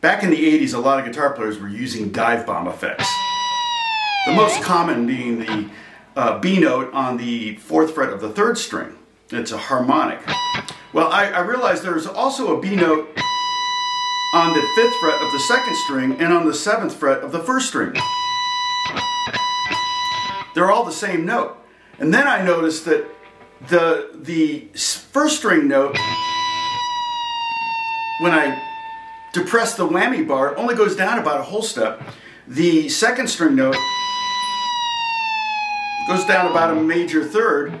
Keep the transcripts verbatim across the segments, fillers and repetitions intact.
Back in the eighties, a lot of guitar players were using dive bomb effects. The most common being the uh, B note on the fourth fret of the third string. It's a harmonic. Well, I, I realized there's also a B note on the fifth fret of the second string and on the seventh fret of the first string. They're all the same note. And then I noticed that the, the first string note, when I depress the whammy bar, only goes down about a whole step. The second string note goes down about a major third.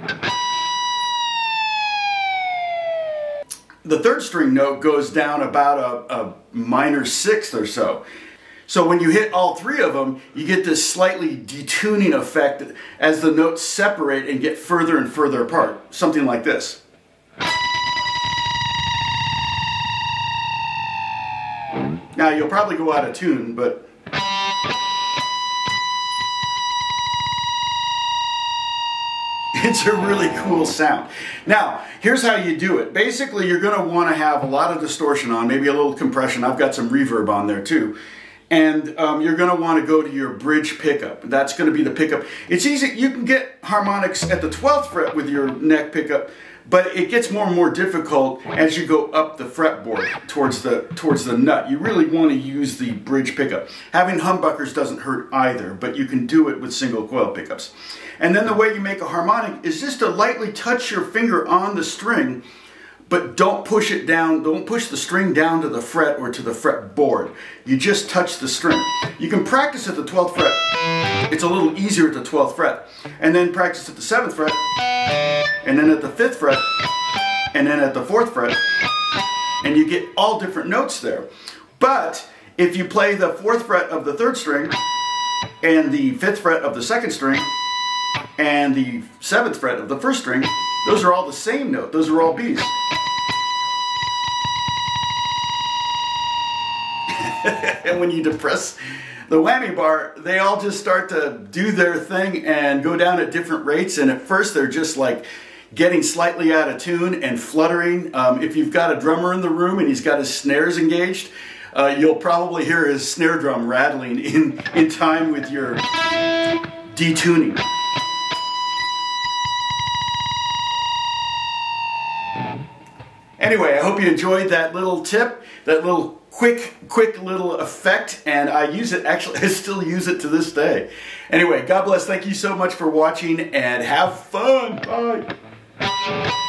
The third string note goes down about a, a minor sixth or so. So when you hit all three of them, you get this slightly detuning effect as the notes separate and get further and further apart. Something like this. Now you'll probably go out of tune, but it's a really cool sound. Now, here's how you do it. Basically, you're going to want to have a lot of distortion on, maybe a little compression. I've got some reverb on there too. And um, you're going to want to go to your bridge pickup. That's going to be the pickup. It's easy. You can get harmonics at the twelfth fret with your neck pickup, but it gets more and more difficult as you go up the fretboard towards the, towards the nut. You really want to use the bridge pickup. Having humbuckers doesn't hurt either, but you can do it with single coil pickups. And then the way you make a harmonic is just to lightly touch your finger on the string, but don't push it down, don't push the string down to the fret or to the fretboard. You just touch the string. You can practice at the twelfth fret. It's a little easier at the twelfth fret. And then practice at the seventh fret, and then at the fifth fret, and then at the fourth fret, and you get all different notes there. But if you play the fourth fret of the third string, and the fifth fret of the second string, and the seventh fret of the first string, those are all the same note. Those are all B's. And when you depress the whammy bar, they all just start to do their thing and go down at different rates. And at first they're just like getting slightly out of tune and fluttering. Um, if you've got a drummer in the room and he's got his snares engaged, uh, you'll probably hear his snare drum rattling in, in time with your detuning. Anyway, I hope you enjoyed that little tip, that little quick, quick little effect, and I use it, actually, I still use it to this day. Anyway, God bless, thank you so much for watching, and have fun, bye!